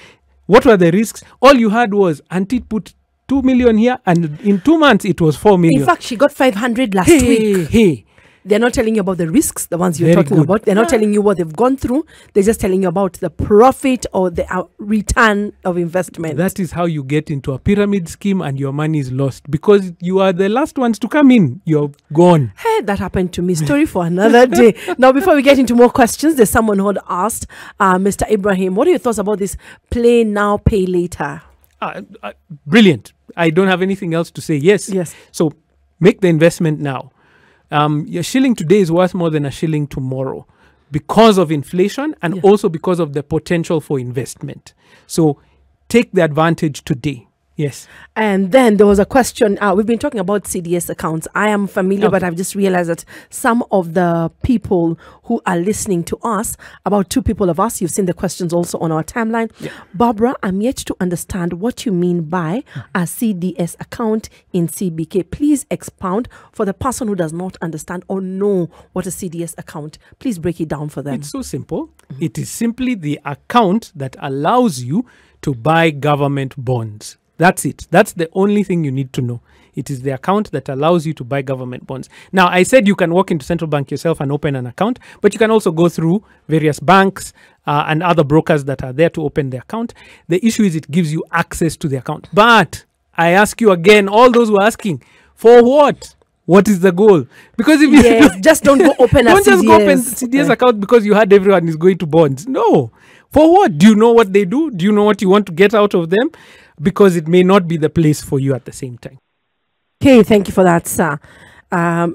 What were the risks? All you had was auntie put 2 million here, and in 2 months it was 4 million. In fact, she got 500 last week. They're not telling you about the risks, the ones you're talking about. They're not telling you what they've gone through. They're just telling you about the profit or the return of investment. That is how you get into a pyramid scheme and your money is lost because you are the last ones to come in. You're gone. Hey, that happened to me. Story for another day. Now, before we get into more questions, there's someone who had asked, Mr. Ibrahim, what are your thoughts about this play now, pay later? Brilliant. I don't have anything else to say. Yes. Yes. So make the investment now. Your shilling today is worth more than a shilling tomorrow because of inflation and also because of the potential for investment. So take the advantage today. Yes. And then there was a question. We've been talking about CDS accounts. I am familiar, but I've just realized that some of the people who are listening to us, about two people of us, you've seen the questions also on our timeline. Yeah. Barbara, I'm yet to understand what you mean by a CDS account in CBK. Please expound for the person who does not understand or know what a CDS account. Please break it down for them. It's so simple. It is simply the account that allows you to buy government bonds. That's it. That's the only thing you need to know. It is the account that allows you to buy government bonds. Now, I said you can walk into Central Bank yourself and open an account, but you can also go through various banks and other brokers that are there to open the account. The issue is it gives you access to the account. But I ask you again, all those who are asking, for what? What is the goal? Because if you just don't go open a CDS. Don't just go open CDS account because you heard everyone is going to bonds. No. For what? Do you know what they do? Do you know what you want to get out of them? Because it may not be the place for you at the same time. Okay, thank you for that, sir. Mr.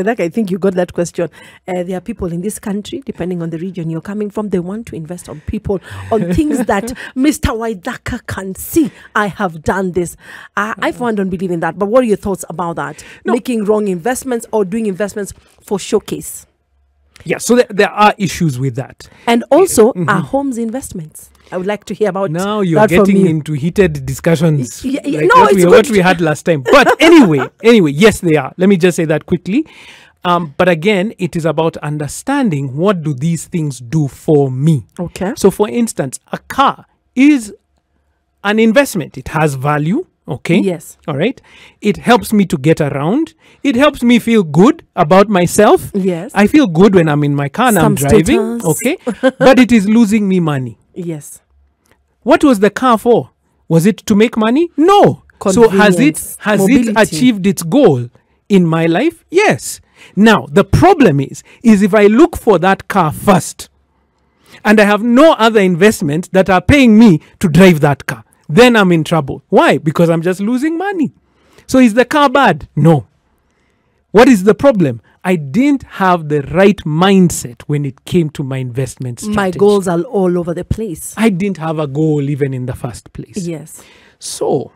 Waithaka, I think you got that question. There are people in this country, depending on the region you're coming from, they want to invest on people, on things that Mr. Waithaka can see. I have done this. I for one don't believe in that. But what are your thoughts about that? No. Making wrong investments or doing investments for showcase? Yeah, so there are issues with that. And also our homes investments. I would like to hear about now you're getting into heated discussions like no, what we had last time. But anyway, yes, they are. Let me just say that quickly. But again, it is about understanding what do these things do for me. Okay. So for instance, a car is an investment. It has value. Okay. Yes. All right. It helps me to get around. It helps me feel good about myself. Yes. I feel good when I'm in my car and I'm driving. Okay. But it is losing me money. Yes. What was the car for? Was it to make money? No. So has it achieved its goal in my life? Yes. Now, the problem is if I look for that car first and I have no other investments that are paying me to drive that car, then I'm in trouble. Why? Because I'm just losing money. So is the car bad? No. What is the problem? I didn't have the right mindset when it came to my investment strategy. My goals are all over the place. I didn't have a goal even in the first place. Yes. So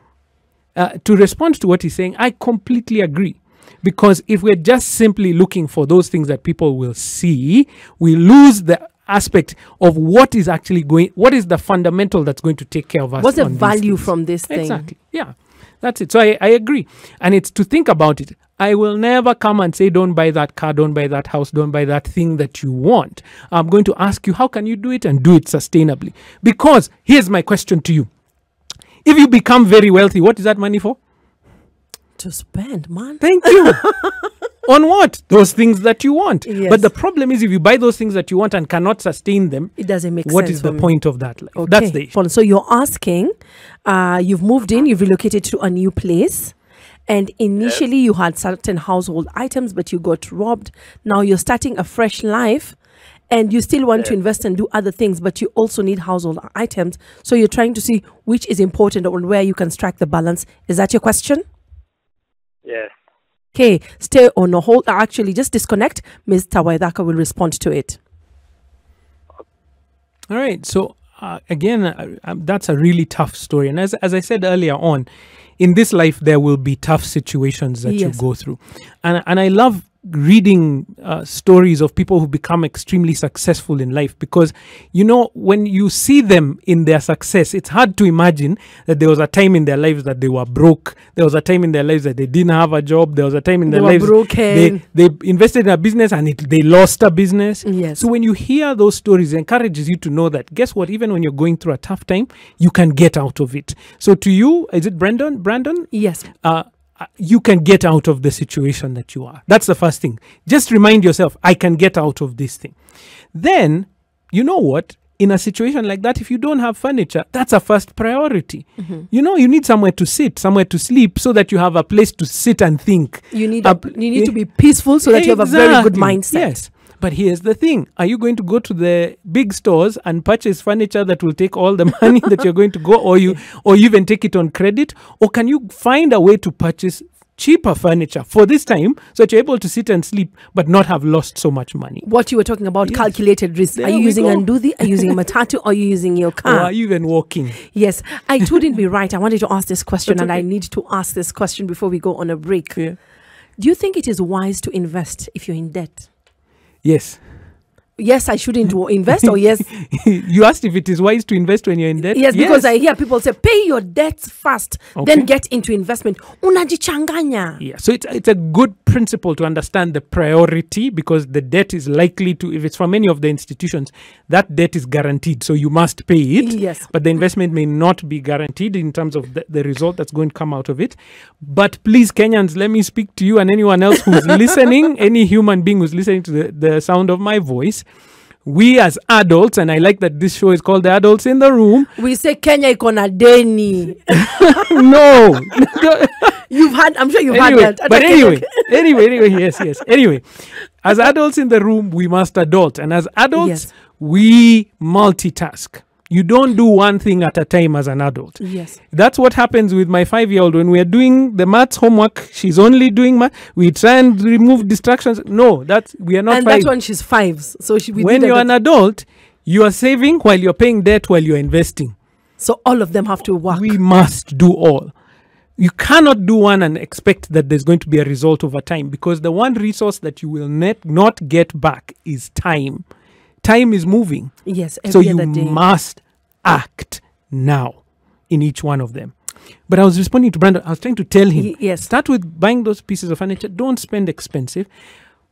to respond to what he's saying, I completely agree. Because if we're just simply looking for those things that people will see, we lose the aspect of what is actually going, what is the fundamental that's going to take care of us. What's the value from this thing? Exactly. Yeah, that's it. So I agree. And it's to think about it. I will never come and say, don't buy that car, don't buy that house, don't buy that thing that you want. I'm going to ask you, how can you do it and do it sustainably? Because here's my question to you. If you become very wealthy, what is that money for? To spend, man. Thank you. On what? Those things that you want. Yes. But the problem is if you buy those things that you want and cannot sustain them, it doesn't make sense. What is the point of that life? Okay. That's the issue. So you're asking, you've moved in, you've relocated to a new place, and initially you had certain household items, but you got robbed. Now you're starting a fresh life and you still want to invest and do other things, but you also need household items. So you're trying to see which is important or where you can strike the balance. Is that your question? Yes. Okay, stay on a hold. Actually, just disconnect. Mr. Waithaka will respond to it. All right. So again, that's a really tough story. And as I said earlier on, in this life, there will be tough situations that you go through. And I love reading stories of people who become extremely successful in life because, you know, when you see them in their success, it's hard to imagine that there was a time in their lives that they were broke. There was a time in their lives that they didn't have a job. There was a time in their lives they invested in a business and they lost a business. Yes. So when you hear those stories, it encourages you to know that, guess what, even when you're going through a tough time, you can get out of it. So to you, is it Brandon? Yes. you can get out of the situation that you are. That's the first thing. Just remind yourself, I can get out of this thing. Then, you know what? In a situation like that, if you don't have furniture, that's a first priority. Mm-hmm. You know, you need somewhere to sit, somewhere to sleep, so that you have a place to sit and think. You need to be peaceful so that you have a very good mindset. Yes. But here's the thing. Are you going to go to the big stores and purchase furniture that will take all the money that you're going to go, or you even take it on credit? Or can you find a way to purchase cheaper furniture for this time so that you're able to sit and sleep but not have lost so much money? What you were talking about, yes. Calculated risk. There are you using Anduthi? Are you using a matatu? Or are you using your car? Or are you even walking? Yes. I couldn't be right. I wanted to ask this question, okay. And I need to ask this question before we go on a break. Yeah. Do you think it is wise to invest if you're in debt? Yes. Yes, I shouldn't invest, or yes. You asked if it is wise to invest when you're in debt? Yes, because I hear people say, pay your debts first, then get into investment. Unajichanganya. Yeah, so it's a good principle to understand the priority, because the debt is likely to, if it's from any of the institutions, that debt is guaranteed. So you must pay it. Yes. But the investment may not be guaranteed in terms of the result that's going to come out of it. But please, Kenyans, let me speak to you and anyone else who's listening, any human being who's listening to the sound of my voice. We as adults, and I like that this show is called The Adults in the Room. We say Kenya ikona deni. No. You've had, I'm sure you've had that. But anyway, yes. Anyway, as adults in the room, we must adult. And as adults, yes. We multitask. You don't do one thing at a time as an adult. Yes. That's what happens with my 5-year-old. When we are doing the maths homework, she's only doing math. We try and remove distractions. No, we are not. And that's when she's 5. So when you're an adult, you are saving while you're paying debt, while you're investing. So all of them have to work. We must do all. You cannot do one and expect that there's going to be a result over time, because the one resource that you will not get back is time. Time is moving. Yes, every other day. So you must act now in each one of them. But I was responding to Brandon. I was trying to tell him, yes. Start with buying those pieces of furniture. Don't spend expensive.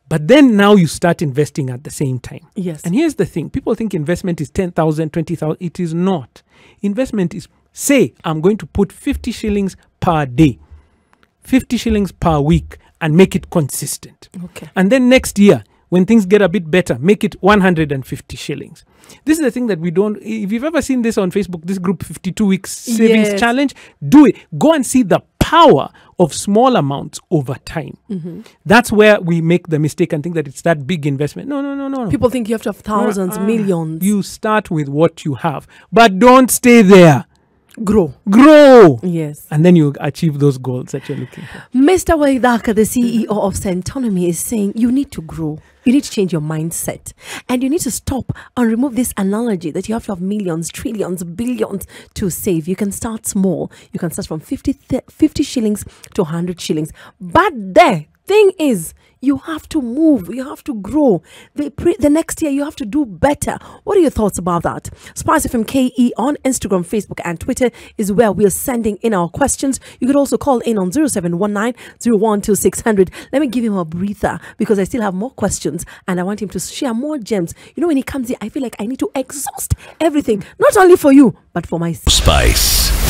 But then now you start investing at the same time. Yes. And here's the thing. People think investment is 10,000, 20,000. It is not. Investment is, say, I'm going to put 50 shillings per day, 50 shillings per week, and make it consistent. Okay. And then next year, when things get a bit better, make it 150 shillings. This is the thing that we don't... If you've ever seen this on Facebook, this group 52 Weeks Savings yes. Challenge, do it. Go and see the power of small amounts over time. Mm-hmm. That's where we make the mistake and think that it's that big investment. No. People think you have to have thousands, millions. You start with what you have. But don't stay there. Grow. Yes. And then you achieve those goals that you're looking for. Mr. Waithaka, the CEO of Centonomy, is saying you need to grow. You need to change your mindset. And you need to stop and remove this analogy that you have to have millions, trillions, billions to save. You can start small. You can start from 50 shillings to 100 shillings. But the thing is, you have to move. You have to grow. The next year, you have to do better. What are your thoughts about that? Spice FM KE on Instagram, Facebook, and Twitter is where we are sending in our questions. You could also call in on 0719 012 600. Let me give him a breather, because I still have more questions and I want him to share more gems. You know, when he comes here, I feel like I need to exhaust everything, not only for you, but for myself. Spice